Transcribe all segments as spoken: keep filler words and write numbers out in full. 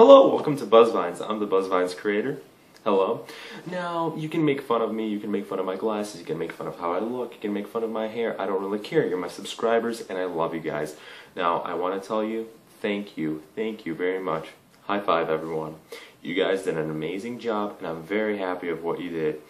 Hello, welcome to Buzzvines. I'm the Buzzvines creator. Hello. Now, you can make fun of me, you can make fun of my glasses, you can make fun of how I look, you can make fun of my hair. I don't really care. You're my subscribers, and I love you guys. Now, I want to tell you, thank you. Thank you very much. High five, everyone. You guys did an amazing job, and I'm very happy of what you did.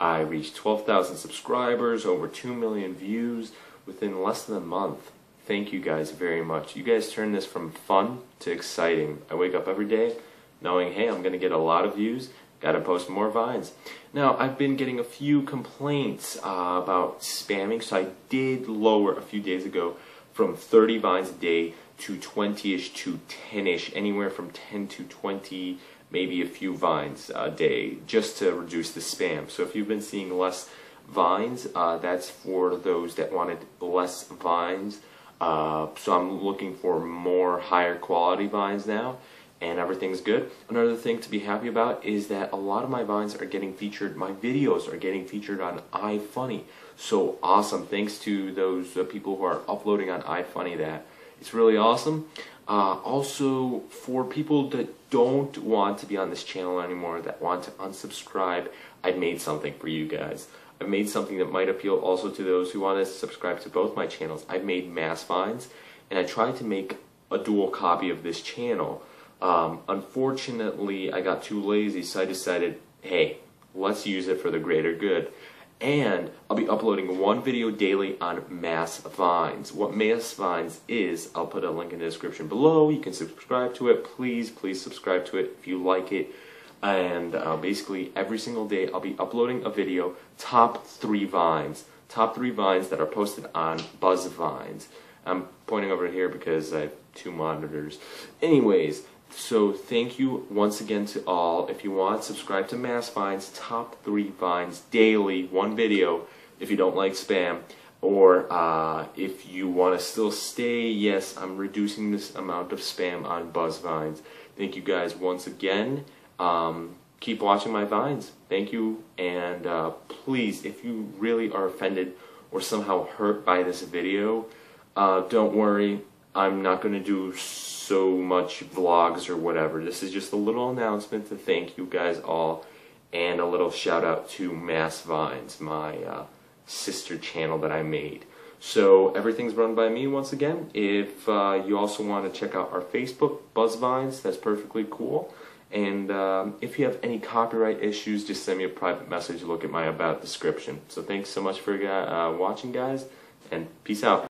I reached twelve thousand subscribers, over two million views within less than a month. Thank you guys very much. You guys turned this from fun to exciting. I wake up every day knowing, hey, I'm going to get a lot of views. Got to post more vines. Now, I've been getting a few complaints uh, about spamming, so I did lower a few days ago from thirty vines a day to twenty-ish to ten-ish, anywhere from ten to twenty, maybe a few vines a day, just to reduce the spam. So if you've been seeing less vines, uh, that's for those that wanted less vines. Uh, so I'm looking for more higher quality vines now, and everything's good. Another thing to be happy about is that a lot of my vines are getting featured, my videos are getting featured on iFunny. So awesome, thanks to those uh, people who are uploading on iFunny that. It's really awesome. Uh, also, for people that don't want to be on this channel anymore, that want to unsubscribe, I made something for you guys. I've made something that might appeal also to those who want to subscribe to both my channels. I've made Mass Vines, and I tried to make a dual copy of this channel. Um, unfortunately, I got too lazy, so I decided, hey, let's use it for the greater good. And I'll be uploading one video daily on Mass Vines. What Mass Vines is, I'll put a link in the description below. You can subscribe to it. Please, please subscribe to it if you like it. And uh, basically every single day I'll be uploading a video, top three vines, top three vines that are posted on Buzzvines. I'm pointing over here because I have two monitors. Anyways, so thank you once again to all. If you want, subscribe to Mass Vines, top three vines daily, one video if you don't like spam. Or uh, if you want to still stay, yes, I'm reducing this amount of spam on Buzzvines. Thank you guys once again. Um, keep watching my vines. Thank you, and uh, please, if you really are offended or somehow hurt by this video, uh, don't worry, I'm not going to do so much vlogs or whatever. This is just a little announcement to thank you guys all, and a little shout out to Mass Vines, my uh, sister channel that I made. So everything's run by me once again. If uh, you also want to check out our Facebook, Buzzvines, that's perfectly cool. And um, if you have any copyright issues, just send me a private message. Look at my about description. So thanks so much for uh, watching, guys, and peace out.